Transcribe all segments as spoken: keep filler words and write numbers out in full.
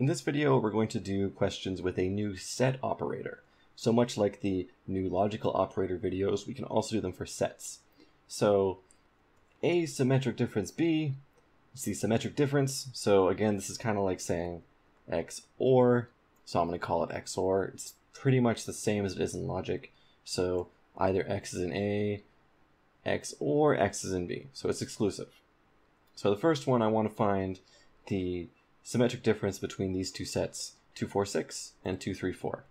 In this video, we're going to do questions with a new set operator. So much like the new logical operator videos, we can also do them for sets. So a symmetric difference b is the symmetric difference. So again, this is kind of like saying X O R. So I'm going to call it X O R. It's pretty much the same as it is in logic. So either X is in A, X or X is in B. So it's exclusive. So the first one, I want to find the symmetric difference between these two sets, two four six and two three four.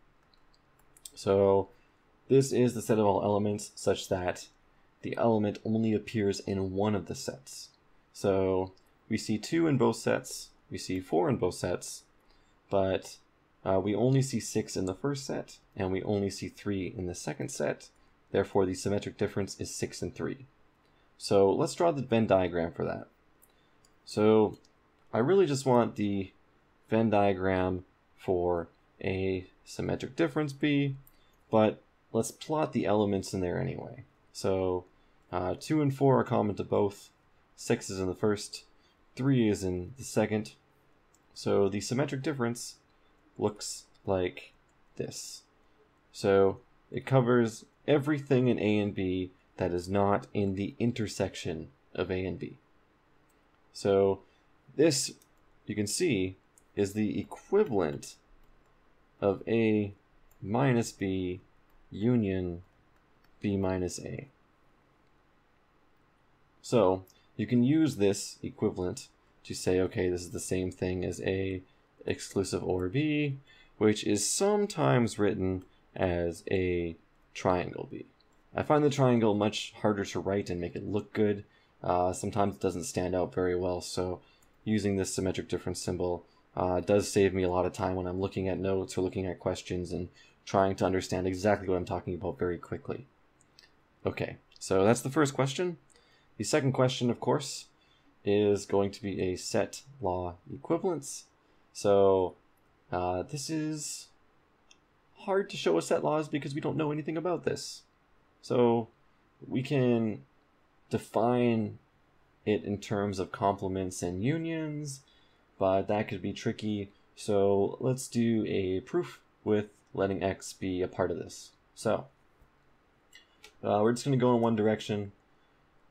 So this is the set of all elements such that the element only appears in one of the sets. So we see two in both sets, we see four in both sets, but uh, we only see six in the first set, and we only see three in the second set. Therefore, the symmetric difference is six and three. So let's draw the Venn diagram for that. So I really just want the Venn diagram for a symmetric difference B, but let's plot the elements in there anyway. So uh, two and four are common to both, six is in the first, three is in the second. So the symmetric difference looks like this. So it covers everything in A and B that is not in the intersection of A and B. So this, you can see, is the equivalent of A minus B union B minus A. So you can use this equivalent to say, okay, this is the same thing as A exclusive O R B, which is sometimes written as A triangle B. I find the triangle much harder to write and make it look good. Uh, sometimes it doesn't stand out very well, so using this symmetric difference symbol uh, does save me a lot of time when I'm looking at notes or looking at questions and trying to understand exactly what I'm talking about very quickly. Okay, so that's the first question. The second question, of course, is going to be a set law equivalence. So uh, this is hard to show as set laws because we don't know anything about this. So we can define it in terms of complements and unions, but that could be tricky. So let's do a proof with letting X be a part of this. So uh, we're just going to go in one direction.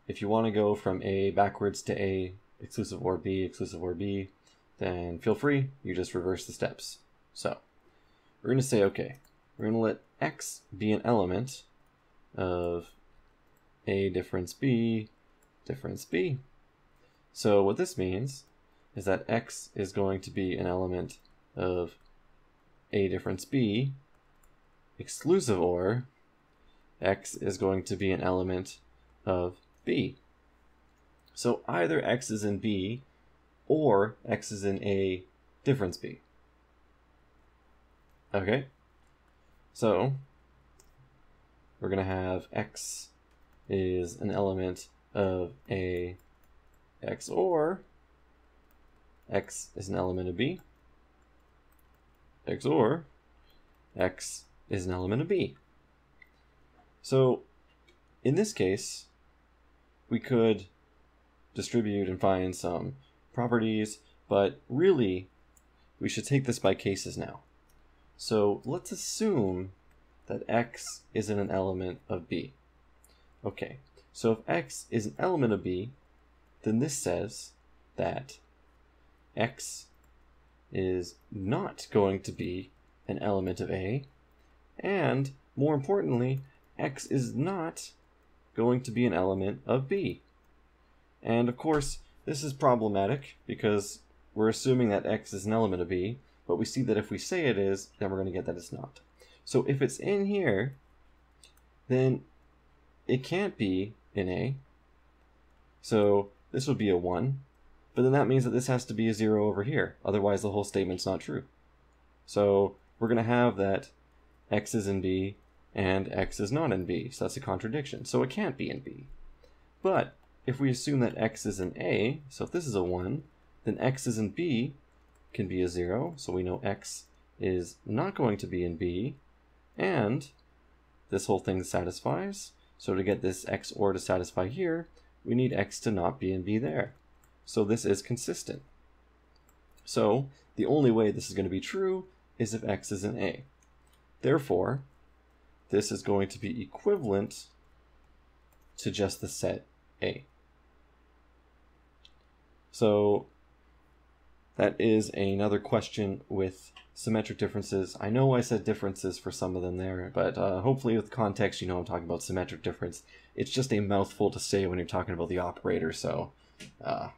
If you want to go from A backwards to A exclusive O R B exclusive O R B, then feel free, you just reverse the steps. So we're going to say, okay, we're going to let X be an element of A difference B difference B. So what this means is that X is going to be an element of A difference B exclusive O R X is going to be an element of B. So either X is in B or X is in A difference B. Okay, so we're gonna have X is an element of A X O R X is an element of B X O R X is an element of B. So in this case, we could distribute and find some properties, but really we should take this by cases now. So let's assume that X is an element of B. Okay, so if X is an element of B, then this says that X is not going to be an element of A, and more importantly, X is not going to be an element of B. And of course, this is problematic because we're assuming that X is an element of B, but we see that if we say it is, then we're going to get that it's not. So if it's in here, then it can't be in A. So this would be a one, but then that means that this has to be a zero over here. Otherwise, the whole statement's not true. So we're going to have that X is in B and X is not in B. So that's a contradiction. So it can't be in B. But if we assume that X is in A, so if this is a one, then X is in B can be a zero. So we know X is not going to be in B, and this whole thing satisfies. So to get this X O R to satisfy here, we need X to not be in B there. So this is consistent. So the only way this is going to be true is if x is an A. Therefore, this is going to be equivalent to just the set A. So that is another question with symmetric differences. I know I said differences for some of them there, but uh, hopefully with context you know I'm talking about symmetric difference. It's just a mouthful to say when you're talking about the operator, so uh,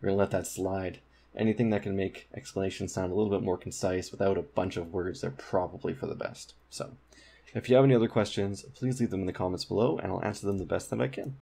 we're going to let that slide. Anything that can make explanations sound a little bit more concise without a bunch of words, they're probably for the best. So if you have any other questions, please leave them in the comments below, and I'll answer them the best that I can.